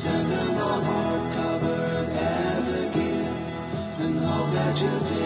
Send in the heart covered as a gift, and hope that you'll take